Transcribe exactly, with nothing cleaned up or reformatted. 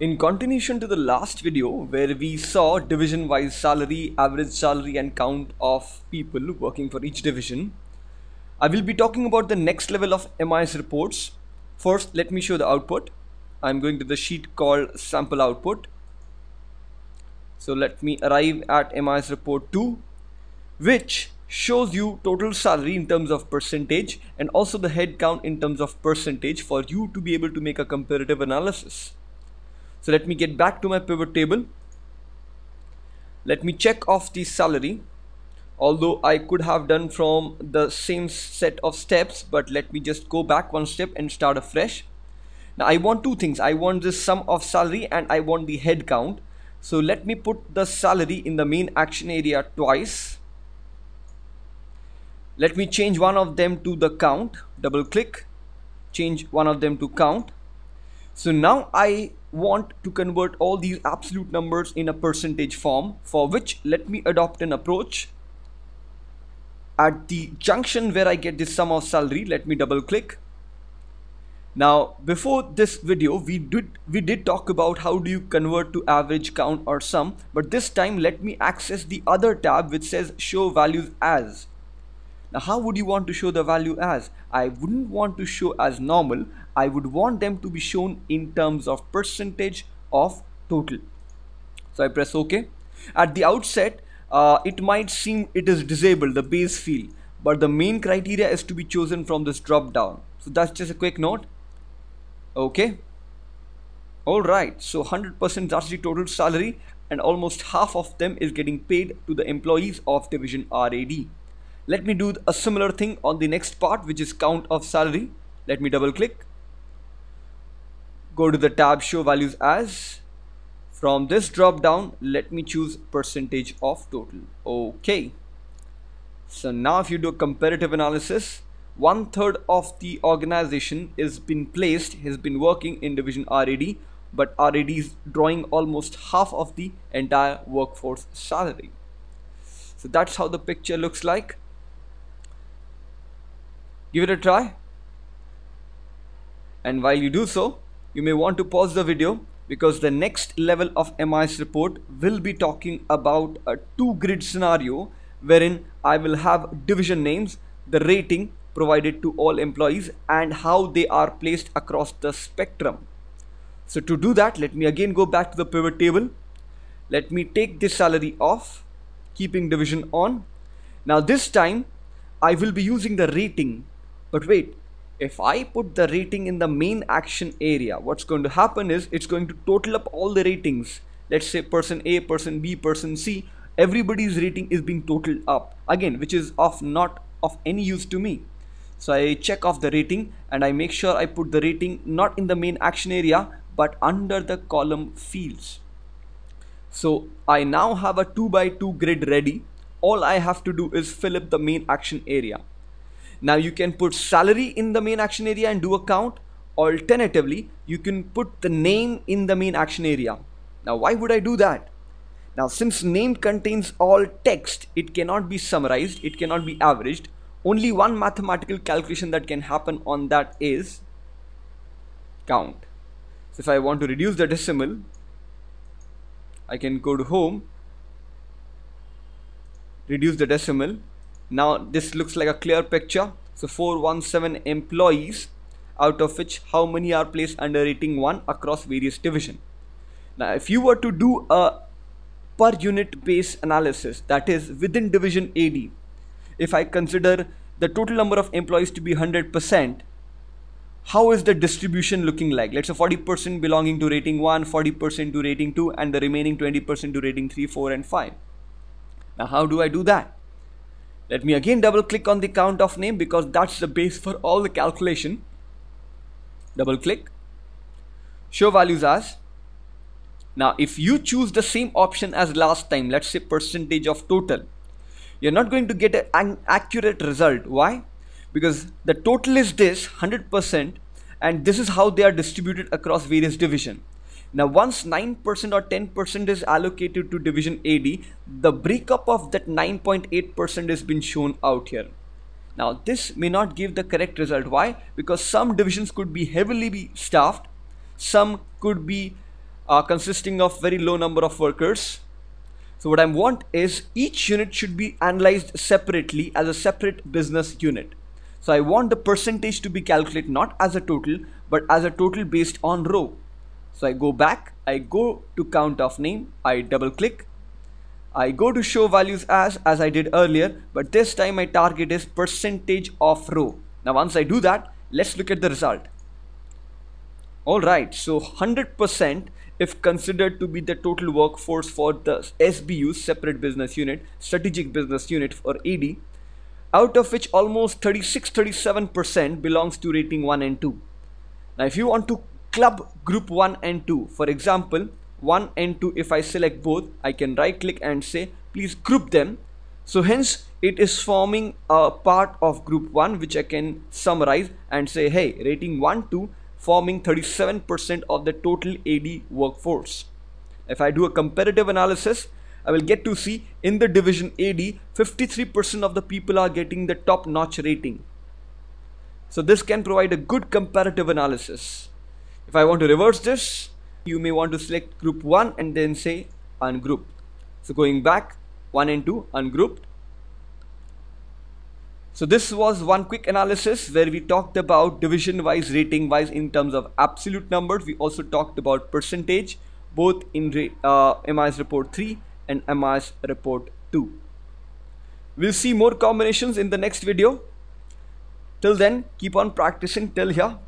In continuation to the last video where we saw division wise salary, average salary and count of people working for each division, I will be talking about the next level of M I S reports. First, let me show the output. I'm going to the sheet called sample output. So let me arrive at M I S report two, which shows you total salary in terms of percentage and also the head count in terms of percentage for you to be able to make a comparative analysis. So let me get back to my pivot table. Let me check off the salary, although I could have done from the same set of steps, but let me just go back one step and start afresh. Now I want two things. I want this sum of salary and I want the head count. So let me put the salary in the main action area twice. Let me change one of them to the count. Double click, change one of them to count. So now I want to convert all these absolute numbers in a percentage form, for which let me adopt an approach. At the junction where I get this sum of salary, let me double click. Now before this video we did we did talk about how do you convert to average, count or sum, but this time let me access the other tab which says show values as. Now how would you want to show the value as? I wouldn't want to show as normal. I would want them to be shown in terms of percentage of total. So I press OK. At the outset, uh, it might seem it is disabled, the base field, but the main criteria is to be chosen from this drop down. So that's just a quick note. OK. Alright, so one hundred percent that's the total salary and almost half of them is getting paid to the employees of division R A D. Let me do a similar thing on the next part, which is count of salary. Let me double click. Go to the tab show values as. From this drop down, let me choose percentage of total. Okay. So now if you do a comparative analysis, one third of the organization has been placed, has been working in division R A D, but R A D is drawing almost half of the entire workforce salary. So that's how the picture looks like. Give it a try, and while you do so you may want to pause the video, because the next level of M I S report will be talking about a two grid scenario wherein I will have division names, the rating provided to all employees and how they are placed across the spectrum. So to do that, let me again go back to the pivot table. Let me take this salary off, keeping division on. Now this time I will be using the rating, but wait, if I put the rating in the main action area, what's going to happen is it's going to total up all the ratings. Let's say person A, person B, person C, everybody's rating is being totaled up again, which is of not of any use to me. So I check off the rating and I make sure I put the rating not in the main action area but under the column fields. So I now have a two by two grid ready. All I have to do is fill up the main action area. Now you can put salary in the main action area and do a count. Alternatively, you can put the name in the main action area. Now why would I do that? Now since name contains all text, it cannot be summarized, it cannot be averaged. Only one mathematical calculation that can happen on that is count. So if I want to reduce the decimal, I can go to home, reduce the decimal. Now this looks like a clear picture. So four hundred seventeen employees, out of which how many are placed under rating one across various division. Now if you were to do a per unit base analysis, that is within division A D, if I consider the total number of employees to be one hundred percent, how is the distribution looking like? Let's say forty percent belonging to rating one, forty percent to rating two, and the remaining twenty percent to rating three, four, and five. Now, how do I do that? Let me again double click on the count of name, because that's the base for all the calculation. Double click, show values as. Now, if you choose the same option as last time, let's say percentage of total, you're not going to get an accurate result. Why? Because the total is this one hundred percent and this is how they are distributed across various division. Now once nine percent or ten percent is allocated to division A D, the breakup of that nine point eight percent has been shown out here. Now this may not give the correct result. Why? Because some divisions could be heavily be staffed, some could be uh, consisting of very low number of workers. So what I want is each unit should be analyzed separately as a separate business unit. So I want the percentage to be calculated not as a total, but as a total based on row. So I go back, I go to count of name, I double click. I go to show values as, as I did earlier, but this time my target is percentage of row. Now once I do that, let's look at the result. Alright, so one hundred percent if considered to be the total workforce for the S B U, separate business unit, strategic business unit, or A D, out of which almost thirty-six to thirty-seven percent belongs to rating one and two. Now if you want to club group one and two, for example, one and two, if I select both, I can right click and say please group them. So hence it is forming a part of group one, which I can summarize and say, hey, rating one, two forming thirty-seven percent of the total A D workforce. If I do a comparative analysis, I will get to see in the division A D, fifty-three percent of the people are getting the top-notch rating. So this can provide a good comparative analysis. If I want to reverse this, you may want to select group one and then say ungroup. So going back, one and two ungrouped. So this was one quick analysis where we talked about division wise, rating wise in terms of absolute numbers. We also talked about percentage both in uh, M I S report three and M I S report two. We'll see more combinations in the next video. Till then, keep on practicing till here.